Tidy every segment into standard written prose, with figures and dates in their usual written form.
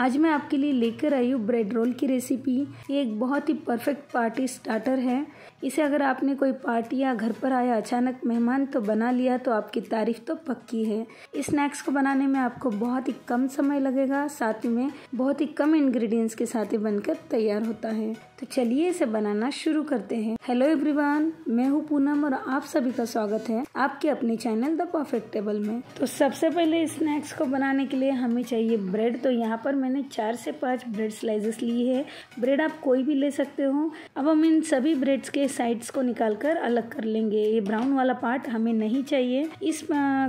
आज मैं आपके लिए लेकर आई हूँ ब्रेड रोल की रेसिपी। ये एक बहुत ही परफेक्ट पार्टी स्टार्टर है। इसे अगर आपने कोई पार्टी या घर पर आया अचानक मेहमान तो बना लिया तो आपकी तारीफ तो पक्की है। इस स्नैक्स को बनाने में आपको बहुत ही कम समय लगेगा, साथ में बहुत ही कम इंग्रेडिएंट्स के साथ ही बनकर तैयार होता है। तो चलिए इसे बनाना शुरू करते हैं। हेलो एवरीवन, मैं हूँ पूनम और आप सभी का स्वागत है आपके अपने चैनल द परफेक्ट टेबल में। तो सबसे पहले स्नैक्स को बनाने के लिए हमें चाहिए ब्रेड। तो यहाँ पर मैंने 4 से 5 ब्रेड स्लाइसेस ली है। ब्रेड आप कोई भी ले सकते हो। अब हम इन सभी ब्रेड्स के साइड्स को निकालकर अलग कर लेंगे। ये ब्राउन वाला पार्ट हमें नहीं चाहिए। इस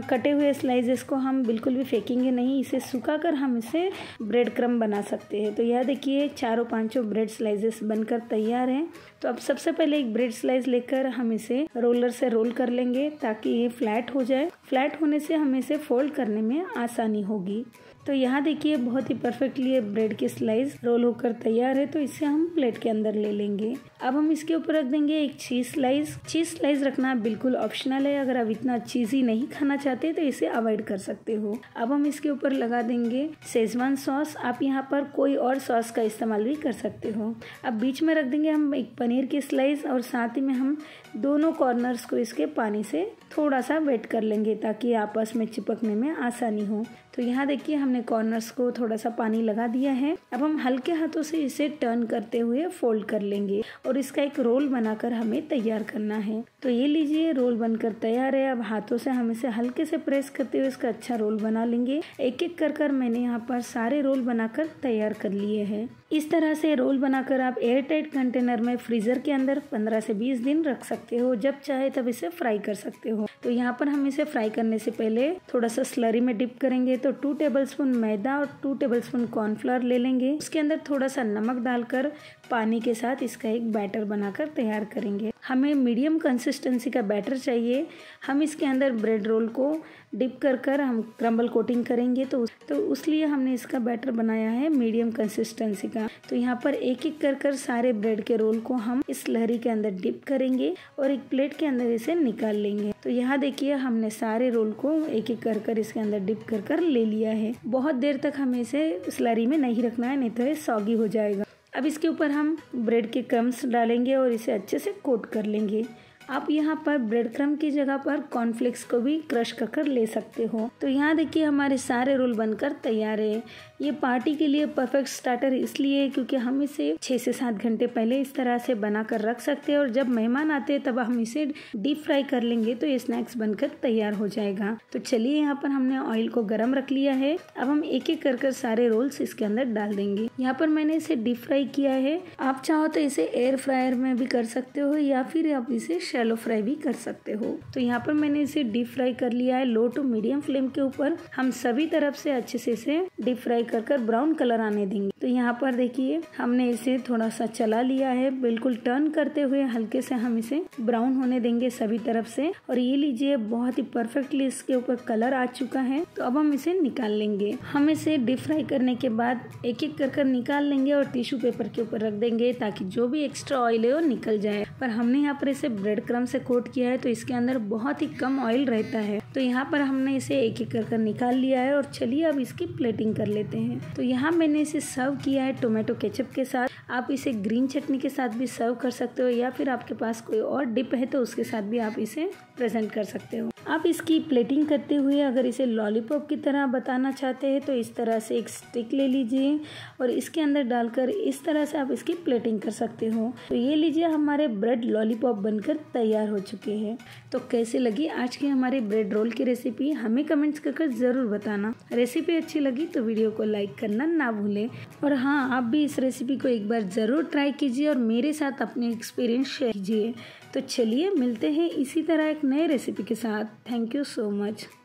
कटे हुए स्लाइसेस को हम बिल्कुल भी फेंकेंगे नहीं। इसे सुखाकर हम इसे ब्रेड क्रम्ब बना सकते हैं। तो यह देखिए 4 और 5 ब्रेड स्लाइसेस बनकर तैयार है। तो अब सबसे पहले एक ब्रेड स्लाइस लेकर हम इसे रोलर से रोल कर लेंगे ताकि ये फ्लैट हो जाए। फ्लैट होने से हमें इसे फोल्ड करने में आसानी होगी। तो यहाँ देखिए बहुत ही परफेक्टली ये ब्रेड के स्लाइस रोल होकर तैयार है। तो इसे हम प्लेट के अंदर ले लेंगे। अब हम इसके ऊपर रख देंगे एक चीज़ स्लाइस। चीज़ स्लाइस रखना बिल्कुल ऑप्शनल है। अगर आप इतना चीज़ी नहीं खाना चाहते तो इसे अवॉइड कर सकते हो। अब हम इसके ऊपर लगा देंगे शेजवान सॉस। आप यहाँ पर कोई और सॉस का इस्तेमाल भी कर सकते हो। अब बीच में रख देंगे हम एक पनीर की स्लाइस और साथ ही में हम दोनों कॉर्नर्स को इसके पानी से थोड़ा सा वेट कर लेंगे ताकि आपस में चिपकने में आसानी हो। तो यहाँ देखिए हमने कॉर्नर्स को थोड़ा सा पानी लगा दिया है। अब हम हल्के हाथों से इसे टर्न करते हुए फोल्ड कर लेंगे और इसका एक रोल बनाकर हमें तैयार करना है। तो ये लीजिए रोल बनकर तैयार है। अब हाथों से हम इसे हल्के से प्रेस करते हुए इसका अच्छा रोल बना लेंगे। एक एक कर कर मैंने यहाँ पर सारे रोल बनाकर तैयार कर लिए हैं। इस तरह से रोल बनाकर आप एयर टाइट कंटेनर में फ्रीजर के अंदर 15 से 20 दिन रख सकते हो। जब चाहे तब इसे फ्राई कर सकते हो। तो यहाँ पर हम इसे फ्राई करने से पहले थोड़ा सा स्लरी में डिप करेंगे। तो 2 टेबलस्पून मैदा और 2 टेबलस्पून कॉर्नफ्लोर ले लेंगे। उसके अंदर थोड़ा सा नमक डालकर पानी के साथ इसका एक बैटर बनाकर तैयार करेंगे। हमें मीडियम कंसिस्टेंसी का बैटर चाहिए। हम इसके अंदर ब्रेड रोल को डिप कर कर हम क्रम्बल कोटिंग करेंगे। तो उसलिए हमने इसका बैटर बनाया है मीडियम कंसिस्टेंसी का। तो यहाँ पर एक एक कर कर सारे ब्रेड के रोल को हम इस लहरी के अंदर डिप करेंगे और एक प्लेट के अंदर इसे निकाल लेंगे। तो यहाँ देखिए हमने सारे रोल को एक एक कर कर इसके अंदर डिप कर कर ले लिया है। बहुत देर तक हमें इसे स्लरी में नहीं रखना है, नहीं तो ये सॉगी हो जाएगा। अब इसके ऊपर हम ब्रेड के क्रम्स डालेंगे और इसे अच्छे से कोट कर लेंगे। आप यहाँ पर ब्रेड क्रम की जगह पर कॉर्नफ्लेक्स को भी क्रश कर ले सकते हो। तो यहाँ देखिए हमारे सारे रोल बनकर तैयार है। ये पार्टी के लिए परफेक्ट स्टार्टर इसलिए क्योंकि हम इसे 6 से 7 घंटे पहले इस तरह से बनाकर रख सकते हैं और जब मेहमान आते हैं तब हम इसे डीप फ्राई कर लेंगे तो ये स्नैक्स बनकर तैयार हो जाएगा। तो चलिए यहाँ पर हमने ऑयल को गर्म रख लिया है। अब हम एक एक कर कर सारे रोल्स इसके अंदर डाल देंगे। यहाँ पर मैंने इसे डीप फ्राई किया है। आप चाहो तो इसे एयर फ्रायर में भी कर सकते हो या फिर आप इसे शैलो फ्राई भी कर सकते हो। तो यहाँ पर मैंने इसे डीप फ्राई कर लिया है। लो टू मीडियम फ्लेम के ऊपर हम सभी तरफ से अच्छे से इसे डीप फ्राई कर कर ब्राउन कलर आने देंगे। तो यहाँ पर देखिए हमने इसे थोड़ा सा चला लिया है। बिल्कुल टर्न करते हुए हल्के से हम इसे ब्राउन होने देंगे सभी तरफ से। और ये लीजिए बहुत ही परफेक्टली इसके ऊपर कलर आ चुका है। तो अब हम इसे निकाल लेंगे। हम इसे डीप फ्राई करने के बाद एक एक कर कर निकाल लेंगे और टिश्यू पेपर के ऊपर रख देंगे ताकि जो भी एक्स्ट्रा ऑयल है वो निकल जाए। पर हमने यहाँ पर इसे ब्रेड क्रम से कोट किया है तो इसके अंदर बहुत ही कम ऑयल रहता है। तो यहाँ पर हमने इसे एक एक कर कर निकाल लिया है और चलिए अब इसकी प्लेटिंग कर लेते हैं। तो यहाँ मैंने इसे सर्व किया है टोमेटो केचप के साथ। आप इसे ग्रीन चटनी के साथ भी सर्व कर सकते हो या फिर आपके पास कोई और डिप है तो उसके साथ भी आप इसे प्रेजेंट कर सकते हो। आप इसकी प्लेटिंग करते हुए अगर इसे लॉलीपॉप की तरह बताना चाहते हैं तो इस तरह से एक स्टिक ले लीजिए और इसके अंदर डालकर इस तरह से आप इसकी प्लेटिंग कर सकते हो। तो ये लीजिए हमारे ब्रेड लॉलीपॉप बनकर तैयार हो चुके हैं। तो कैसे लगी आज की हमारी ब्रेड रोल की रेसिपी, हमें कमेंट्स करके ज़रूर बताना। रेसिपी अच्छी लगी तो वीडियो को लाइक करना ना भूलें। और हाँ, आप भी इस रेसिपी को एक बार ज़रूर ट्राई कीजिए और मेरे साथ अपने एक्सपीरियंस शेयर कीजिए। तो चलिए मिलते हैं इसी तरह एक नए रेसिपी के साथ। Thank you so much.